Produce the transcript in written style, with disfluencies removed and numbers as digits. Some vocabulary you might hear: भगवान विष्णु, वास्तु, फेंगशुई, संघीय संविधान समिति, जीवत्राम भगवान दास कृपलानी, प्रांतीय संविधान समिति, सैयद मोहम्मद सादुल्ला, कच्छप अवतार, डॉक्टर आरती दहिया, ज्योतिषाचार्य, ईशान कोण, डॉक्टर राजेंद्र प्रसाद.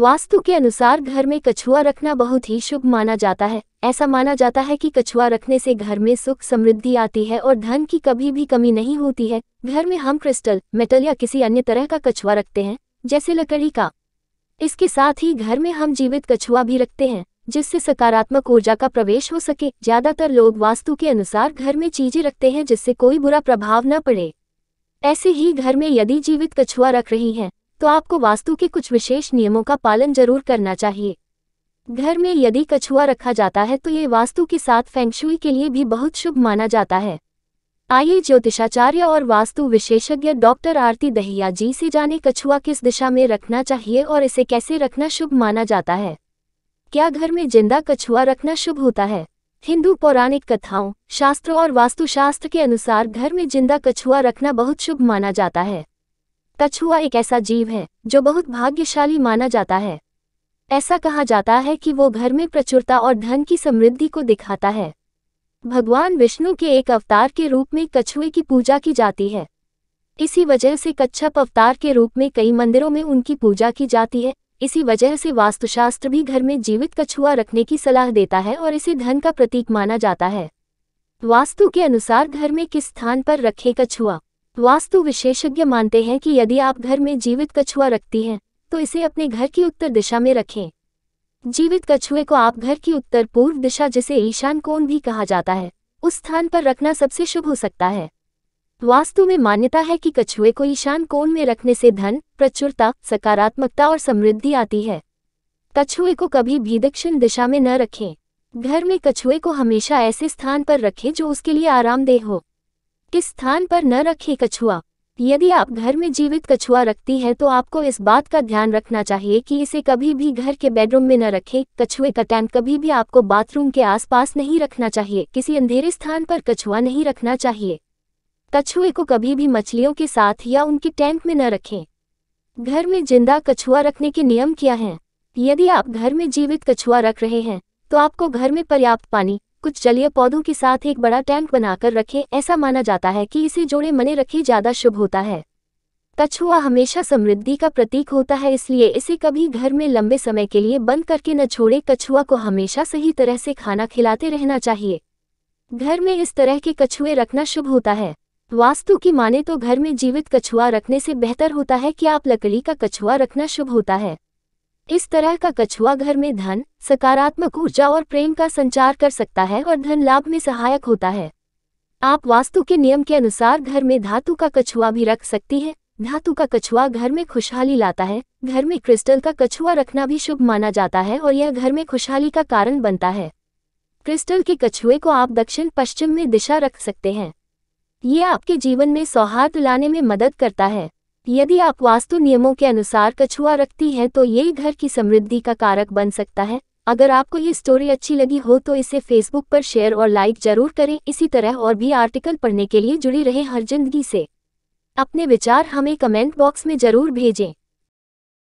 वास्तु के अनुसार घर में कछुआ रखना बहुत ही शुभ माना जाता है। ऐसा माना जाता है कि कछुआ रखने से घर में सुख समृद्धि आती है और धन की कभी भी कमी नहीं होती है। घर में हम क्रिस्टल, मेटल या किसी अन्य तरह का कछुआ रखते हैं, जैसे लकड़ी का। इसके साथ ही घर में हम जीवित कछुआ भी रखते हैं, जिससे सकारात्मक ऊर्जा का प्रवेश हो सके। ज्यादातर लोग वास्तु के अनुसार घर में चीजें रखते हैं जिससे कोई बुरा प्रभाव न पड़े। ऐसे ही घर में यदि जीवित कछुआ रख रही हैं तो आपको वास्तु के कुछ विशेष नियमों का पालन जरूर करना चाहिए। घर में यदि कछुआ रखा जाता है तो ये वास्तु के साथ फेंगशुई के लिए भी बहुत शुभ माना जाता है। आइए ज्योतिषाचार्य और वास्तु विशेषज्ञ डॉक्टर आरती दहिया जी से जाने कछुआ किस दिशा में रखना चाहिए और इसे कैसे रखना शुभ माना जाता है। क्या घर में जिंदा कछुआ रखना शुभ होता है? हिंदू पौराणिक कथाओं, शास्त्रों और वास्तुशास्त्र के अनुसार घर में जिंदा कछुआ रखना बहुत शुभ माना जाता है। कछुआ एक ऐसा जीव है जो बहुत भाग्यशाली माना जाता है। ऐसा कहा जाता है कि वो घर में प्रचुरता और धन की समृद्धि को दिखाता है। भगवान विष्णु के एक अवतार के रूप में कछुए की पूजा की जाती है। इसी वजह से कच्छप अवतार के रूप में कई मंदिरों में उनकी पूजा की जाती है। इसी वजह से वास्तुशास्त्र भी घर में जीवित कछुआ रखने की सलाह देता है और इसे धन का प्रतीक माना जाता है। वास्तु के अनुसार घर में किस स्थान पर रखें कछुआ? वास्तु विशेषज्ञ मानते हैं कि यदि आप घर में जीवित कछुआ रखती हैं तो इसे अपने घर की उत्तर दिशा में रखें। जीवित कछुए को आप घर की उत्तर पूर्व दिशा, जिसे ईशान कोण भी कहा जाता है, उस स्थान पर रखना सबसे शुभ हो सकता है। वास्तु में मान्यता है कि कछुए को ईशान कोण में रखने से धन, प्रचुरता, सकारात्मकता और समृद्धि आती है। कछुए को कभी भी दक्षिण दिशा में न रखें। घर में कछुए को हमेशा ऐसे स्थान पर रखें जो उसके लिए आरामदेह हो। किस स्थान पर न रखें कछुआ? यदि आप घर में जीवित कछुआ रखती हैं तो आपको इस बात का ध्यान रखना चाहिए कि इसे कभी भी घर के बेडरूम में न रखें। कछुए का टैंक कभी भी आपको बाथरूम के आसपास नहीं रखना चाहिए। किसी अंधेरे स्थान पर कछुआ नहीं रखना चाहिए। कछुए को कभी भी मछलियों के साथ या उनके टैंक में न रखें। घर में जिंदा कछुआ रखने के नियम क्या हैं? यदि आप घर में जीवित कछुआ रख रहे हैं तो आपको घर में पर्याप्त पानी, कुछ जलीय पौधों के साथ एक बड़ा टैंक बनाकर रखें। ऐसा माना जाता है कि इसे जोड़े मने रखें ज्यादा शुभ होता है। कछुआ हमेशा समृद्धि का प्रतीक होता है, इसलिए इसे कभी घर में लंबे समय के लिए बंद करके न छोड़ें। कछुआ को हमेशा सही तरह से खाना खिलाते रहना चाहिए। घर में इस तरह के कछुए रखना शुभ होता है। वास्तु की माने तो घर में जीवित कछुआ रखने से बेहतर होता है कि आप लकड़ी का कछुआ रखना शुभ होता है। इस तरह का कछुआ घर में धन, सकारात्मक ऊर्जा और प्रेम का संचार कर सकता है और धन लाभ में सहायक होता है। आप वास्तु के नियम के अनुसार घर में धातु का कछुआ भी रख सकती हैं। धातु का कछुआ घर में खुशहाली लाता है। घर में क्रिस्टल का कछुआ रखना भी शुभ माना जाता है और यह घर में खुशहाली का कारण बनता है। क्रिस्टल के कछुए को आप दक्षिण पश्चिम में दिशा रख सकते हैं। ये आपके जीवन में सौहार्द लाने में मदद करता है। यदि आप वास्तु नियमों के अनुसार कछुआ रखती हैं तो ये घर की समृद्धि का कारक बन सकता है। अगर आपको ये स्टोरी अच्छी लगी हो तो इसे फेसबुक पर शेयर और लाइक जरूर करें। इसी तरह और भी आर्टिकल पढ़ने के लिए जुड़ी रहें हर जिंदगी से। अपने विचार हमें कमेंट बॉक्स में जरूर भेजें।